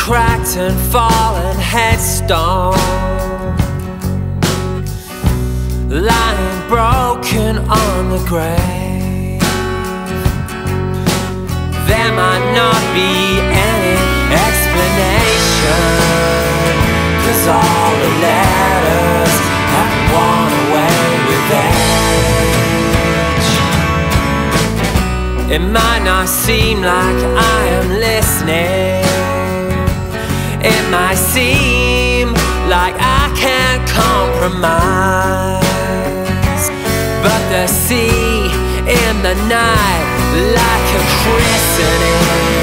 cracked and fallen headstone, lying broken on the grave. There might not be any explanation, 'cause all the letters have worn away with age. It might not seem like I am listening, it might seem like I can't compromise, but the sea in the night, like a christening,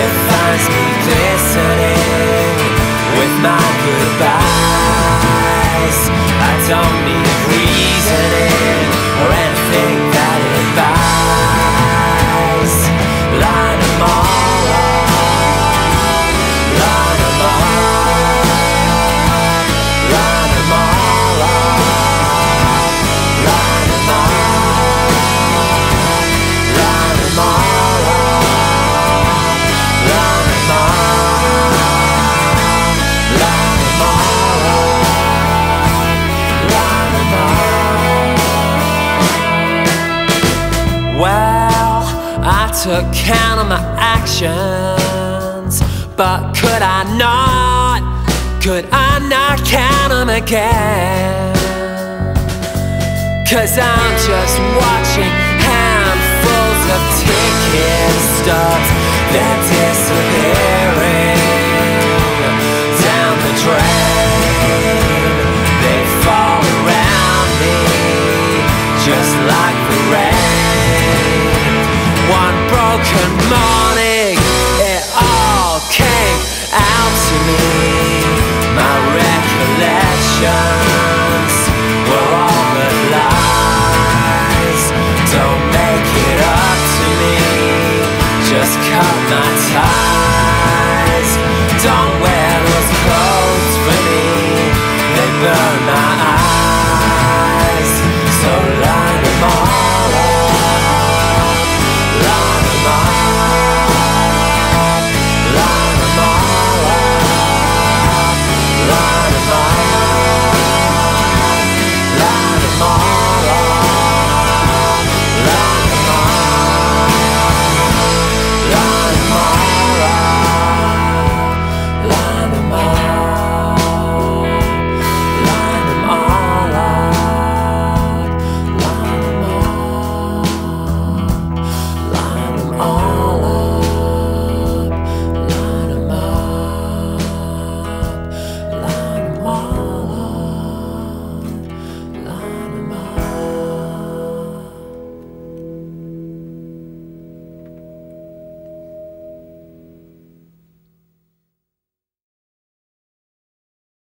it finds me glistening with my goodbyes. I don't need reasoning or anything that it buys. Line them all up, line them up, line them all up, line them up, line them all up, line them up, line them all up, line them up. Well, I took count of my actions, but could I not count them again? 'Cause I'm just watching handfuls of ticket stubs that disappear.